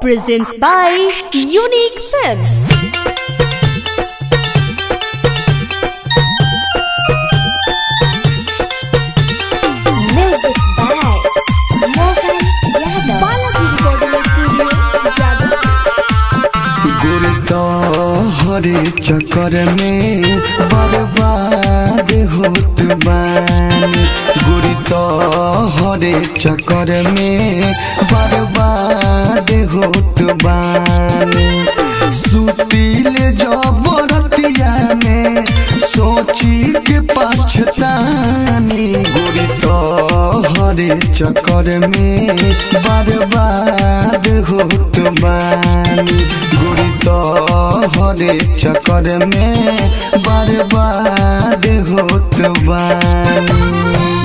Presents by Unique Films. Music by Mohan Yadav. गुरता हरे चक्कर में बर्बाद होत बानी, गुरता हरे चक्कर में बर्बाद होत बानी। सुतिल जब रतिया में सोची के पछतानी, गुरता हरे चक्कर में बर्बाद होत बानी। हरे चक्कर में बर्बाद होत बानी।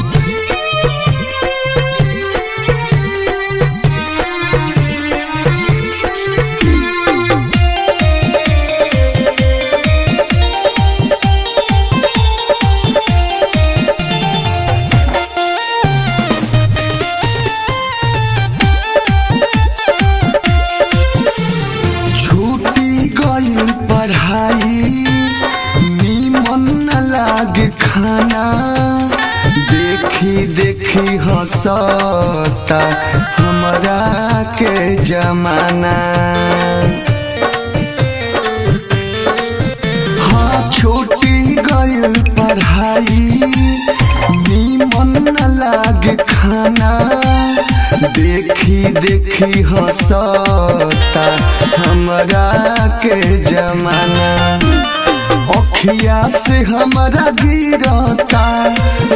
खाना देखी देखी हंसता हमरा के जमाना। हाँ छोटी गई पढ़ाई निमन लागे खाना, देखी देखी हंसता हमरा के जमाना। अखिया से हमारा गिरता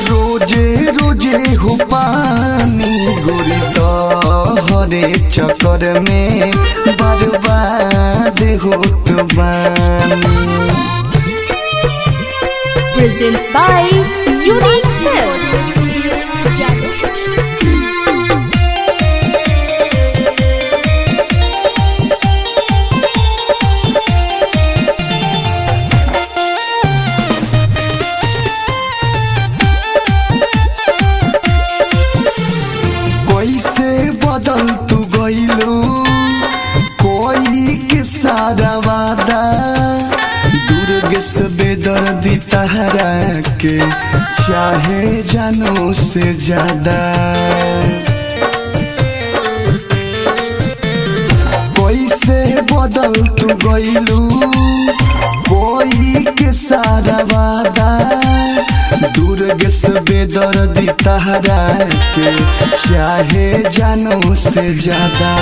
रोजे रोजे हो पानी, गुरता हरे चक्कर में बर्बाद होत बानी। Presents by Unique Films. कैसे बदल तू गइलू कोई के सारा वादा, दुर्ग से बेदर्दी तहरा के चाहे जानों से ज्यादा। कैसे बदल तू गइलू कोई के सारा वादा, दुर्ग से बेदर्दी तहरा के चाहे जानों से ज्यादा।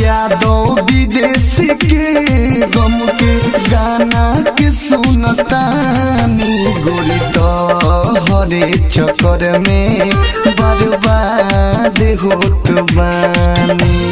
यादों विदेश के गम के गाना के सुनतानी, गुरता हरे चक्कर में बर्बाद होत बानी।